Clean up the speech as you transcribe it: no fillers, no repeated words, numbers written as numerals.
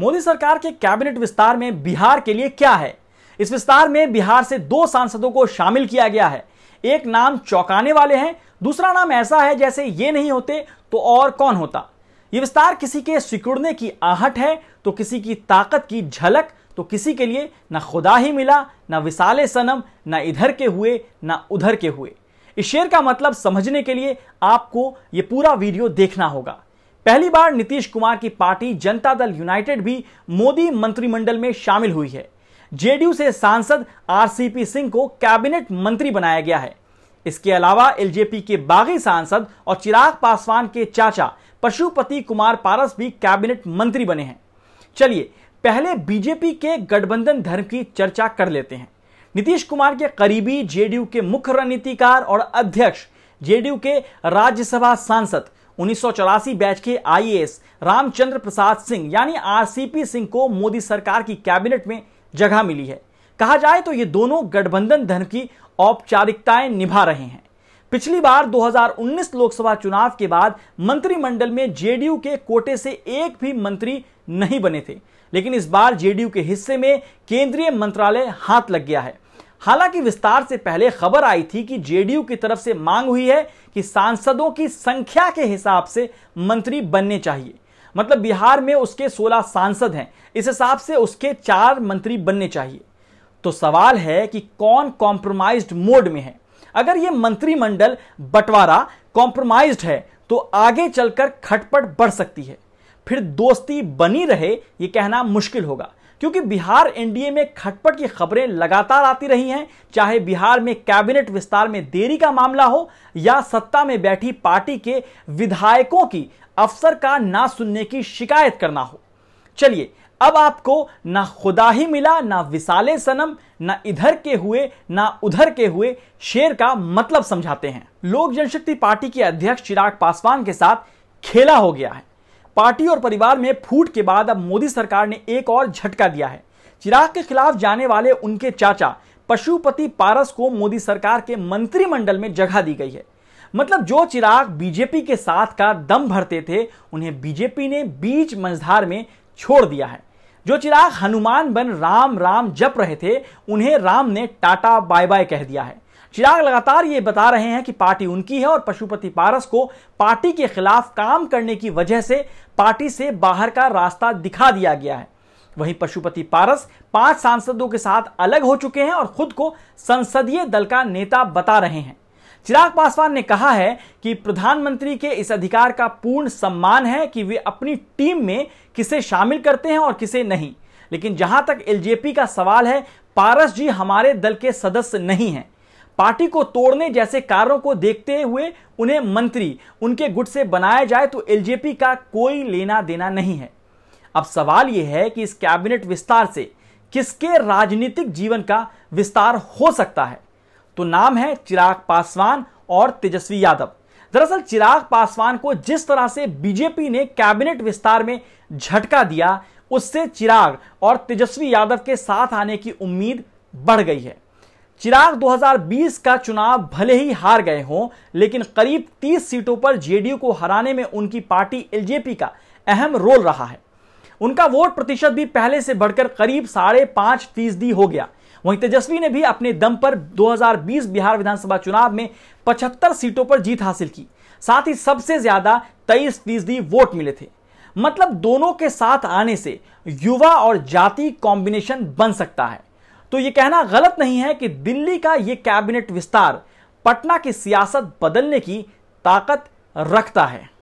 मोदी सरकार के कैबिनेट विस्तार में बिहार के लिए क्या है। इस विस्तार में बिहार से दो सांसदों को शामिल किया गया है। एक नाम चौंकाने वाले हैं, दूसरा नाम ऐसा है जैसे ये नहीं होते तो और कौन होता। ये विस्तार किसी के सिकुड़ने की आहट है तो किसी की ताकत की झलक, तो किसी के लिए ना खुदा ही मिला, ना विसाले सनम, ना इधर के हुए ना उधर के हुए। इस शेर का मतलब समझने के लिए आपको ये पूरा वीडियो देखना होगा। पहली बार नीतीश कुमार की पार्टी जनता दल यूनाइटेड भी मोदी मंत्रिमंडल में शामिल हुई है। जेडीयू से सांसद आरसीपी सिंह को कैबिनेट मंत्री बनाया गया है। इसके अलावा एलजेपी के बागी सांसद और चिराग पासवान के चाचा पशुपति कुमार पारस भी कैबिनेट मंत्री बने हैं। चलिए पहले बीजेपी के गठबंधन धर्म की चर्चा कर लेते हैं। नीतीश कुमार के करीबी, जेडीयू के मुख्य रणनीतिकार और अध्यक्ष, जेडीयू के राज्यसभा सांसद 1984 बैच के आईएएस रामचंद्र प्रसाद सिंह यानी आरसीपी सिंह को मोदी सरकार की कैबिनेट में जगह मिली है। कहा जाए तो ये दोनों गठबंधन धर्म की औपचारिकताएं निभा रहे हैं। पिछली बार 2019 लोकसभा चुनाव के बाद मंत्रिमंडल में जेडीयू के कोटे से एक भी मंत्री नहीं बने थे, लेकिन इस बार जेडीयू के हिस्से में केंद्रीय मंत्रालय हाथ लग गया है। हालांकि विस्तार से पहले खबर आई थी कि जेडीयू की तरफ से मांग हुई है कि सांसदों की संख्या के हिसाब से मंत्री बनने चाहिए। मतलब बिहार में उसके 16 सांसद हैं, इस हिसाब से उसके 4 मंत्री बनने चाहिए। तो सवाल है कि कौन कॉम्प्रोमाइज्ड मोड में है। अगर ये मंत्रिमंडल बंटवारा कॉम्प्रोमाइज्ड है तो आगे चलकर खटपट बढ़ सकती है। फिर दोस्ती बनी रहे ये कहना मुश्किल होगा, क्योंकि बिहार एनडीए में खटपट की खबरें लगातार आती रही हैं। चाहे बिहार में कैबिनेट विस्तार में देरी का मामला हो या सत्ता में बैठी पार्टी के विधायकों की अफसर का ना सुनने की शिकायत करना हो। चलिए अब आपको ना खुदा ही मिला, ना विसाले सनम, ना इधर के हुए ना उधर के हुए शेर का मतलब समझाते हैं। लोक जनशक्ति पार्टी के अध्यक्ष चिराग पासवान के साथ खेला हो गया है। पार्टी और परिवार में फूट के बाद अब मोदी सरकार ने एक और झटका दिया है। चिराग के खिलाफ जाने वाले उनके चाचा पशुपति पारस को मोदी सरकार के मंत्रिमंडल में जगह दी गई है। मतलब जो चिराग बीजेपी के साथ का दम भरते थे, उन्हें बीजेपी ने बीच मंझधार में छोड़ दिया है। जो चिराग हनुमान बन राम राम जप रहे थे, उन्हें राम ने टाटा बाय बाय कह दिया है। चिराग लगातार ये बता रहे हैं कि पार्टी उनकी है और पशुपति पारस को पार्टी के खिलाफ काम करने की वजह से पार्टी से बाहर का रास्ता दिखा दिया गया है। वहीं पशुपति पारस 5 सांसदों के साथ अलग हो चुके हैं और खुद को संसदीय दल का नेता बता रहे हैं। चिराग पासवान ने कहा है कि प्रधानमंत्री के इस अधिकार का पूर्ण सम्मान है कि वे अपनी टीम में किसे शामिल करते हैं और किसे नहीं, लेकिन जहां तक एलजेपी का सवाल है, पारस जी हमारे दल के सदस्य नहीं हैं। पार्टी को तोड़ने जैसे कारणों को देखते हुए उन्हें मंत्री उनके गुट से बनाया जाए तो एलजेपी का कोई लेना देना नहीं है। अब सवाल यह है कि इस कैबिनेट विस्तार से किसके राजनीतिक जीवन का विस्तार हो सकता है। तो नाम है चिराग पासवान और तेजस्वी यादव। दरअसल चिराग पासवान को जिस तरह से बीजेपी ने कैबिनेट विस्तार में झटका दिया, उससे चिराग और तेजस्वी यादव के साथ आने की उम्मीद बढ़ गई है। चिराग 2020 का चुनाव भले ही हार गए हों, लेकिन करीब 30 सीटों पर जेडीयू को हराने में उनकी पार्टी एलजेपी का अहम रोल रहा है। उनका वोट प्रतिशत भी पहले से बढ़कर करीब 5.5% हो गया। वहीं तेजस्वी ने भी अपने दम पर 2020 बिहार विधानसभा चुनाव में 75 सीटों पर जीत हासिल की। साथ ही सबसे ज्यादा 23% वोट मिले थे। मतलब दोनों के साथ आने से युवा और जाति कॉम्बिनेशन बन सकता है। तो यह कहना गलत नहीं है कि दिल्ली का यह कैबिनेट विस्तार पटना की सियासत बदलने की ताकत रखता है।